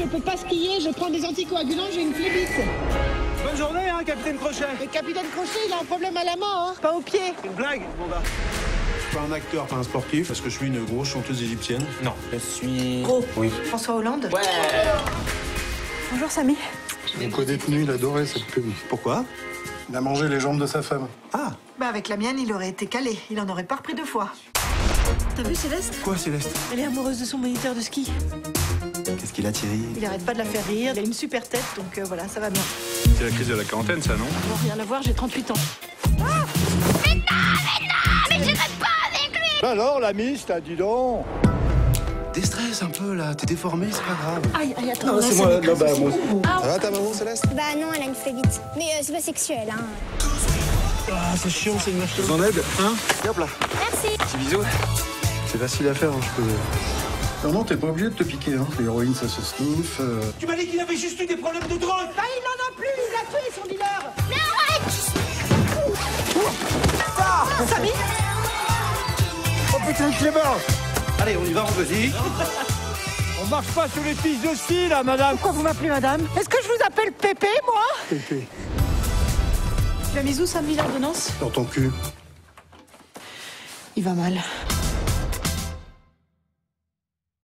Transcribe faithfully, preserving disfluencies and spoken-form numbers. je peux pas skier, je prends des anticoagulants, j'ai une phlébite. Bonne journée, hein, Capitaine Crochet. Le Capitaine Crochet, il a un problème à la main, hein, pas au pied. C'est une blague, bon bah. Je suis pas un acteur, pas un sportif. Est-ce que je suis une grosse chanteuse égyptienne? Non. Je suis... Gros. Oui. François Hollande. Ouais. Bonjour, Sami. Mon co-détenu, il adorait cette pub. Pourquoi? Il a mangé les jambes de sa femme. Ah. Bah avec la mienne, il aurait été calé. Il en aurait pas repris deux fois. T'as vu Céleste? Quoi, Céleste? Elle est amoureuse de son moniteur de ski. Qu'est-ce qu'il a, Thierry? Il arrête pas de la faire rire. Il a une super tête, donc euh, voilà, ça va bien. C'est la crise de la quarantaine, ça, non? Rien à voir, j'ai trente-huit ans. Ah mais non, mais non, mais j'irai pas avec lui. Alors, l'ami, t'as dit donc. Déstresse un peu, là. T'es déformé, c'est pas grave. Aïe, aïe, attends. Non, c'est moi. Non, bah, moi. Ça va, ta maman, Céleste? Bah non, elle a une phlébite. Mais euh, c'est pas sexuel, hein. Ah, c'est chiant, c'est une machine. Je vous en aide, hein? Hop là. Merci. Petit bisou. C'est facile à faire, hein, je peux... Non, non, t'es pas obligé de te piquer, hein. L'héroïne, ça se sniffe. Euh... Tu m'as dit qu'il avait juste eu des problèmes de drogue. Bah, il n'en a plus, il l'a tué, son dealer. Mais arrête! Ah, ah, Sami. Oh putain, il est mort. Allez, on y va, on vas-y. On marche pas sur les pistes de ski, là, madame. Pourquoi vous m'appelez madame? Est-ce que je vous appelle Pépé, moi? Pépé. Tu l'as mise où, Sami, l'ordonnance? Dans ton cul. Il va mal.